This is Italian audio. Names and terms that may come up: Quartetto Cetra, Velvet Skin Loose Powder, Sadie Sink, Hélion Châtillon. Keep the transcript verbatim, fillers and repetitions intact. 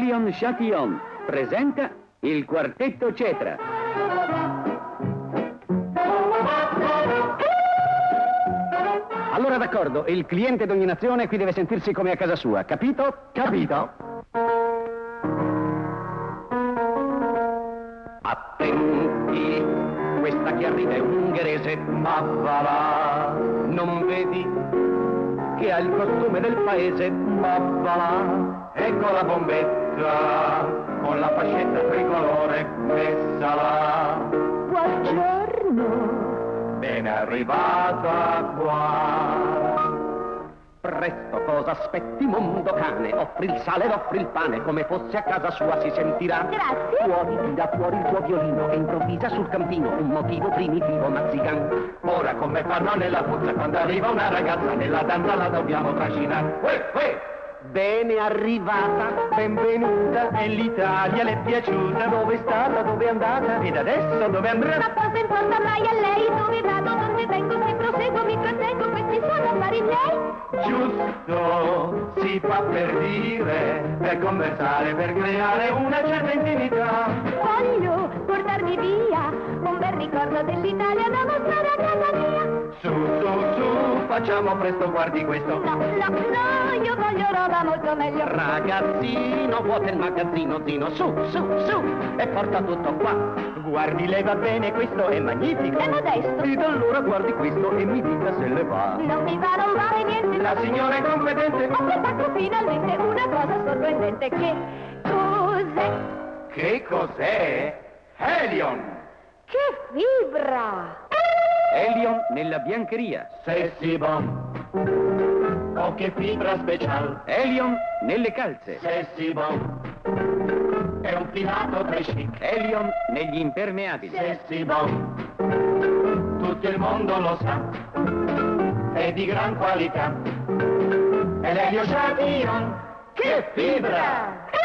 Hélion Châtillon presenta il Quartetto Cetra. Allora d'accordo, il cliente d'ogni nazione qui deve sentirsi come a casa sua, capito? Capito. Attenti, questa chiarrida è ungherese, ma va là, non vedi che ha il costume del paese, ma va là, ecco la bombetta, con la fascetta tricolore messa là. Buongiorno. Ben arrivata qua. Presto, cosa aspetti, mondo cane? Offri il sale ed offri il pane, come fosse a casa sua si sentirà. Grazie. Fuori ti dà fuori il tuo violino e improvvisa sul campino un motivo primitivo mazzican. Ora come fanno nella puzza, quando arriva una ragazza nella danza la dobbiamo trascinare. Uè, uè. Bene arrivata, benvenuta, e l'Italia le è piaciuta. Dove è stata, dove è andata, ed adesso dove andrà? Ma cosa importa mai a lei, dove vado, dove vengo, se proseguo, mi proteggo, questi sono affari miei. Giusto, si fa per dire, per conversare, per creare una certa intimità. Voglio portarmi via, un bel ricordo dell'Italia da mostrare a casa mia. Su, su, su, facciamo presto, guardi questo. No, no, no, io voglio roba molto meglio. Ragazzino, vuota il magazzino, zino, su, su, su, e porta tutto qua. Guardi, lei va bene, questo è magnifico. È modesto. Ed allora guardi questo e mi dica se le va. Non mi va, non vale niente. La signora è competente. Ho trovato finalmente una cosa sorprendente. Che cos'è? Che cos'è? Hélion! Che fibra! Hélion nella biancheria. Sexy bomb. Oh, che fibra special. Hélion nelle calze. Sexy bomb. È un filato tre chic. Hélion negli impermeabili. Sexy bomb. Tutto il mondo lo sa. È di gran qualità. È Hélion Châtillon. Che fibra!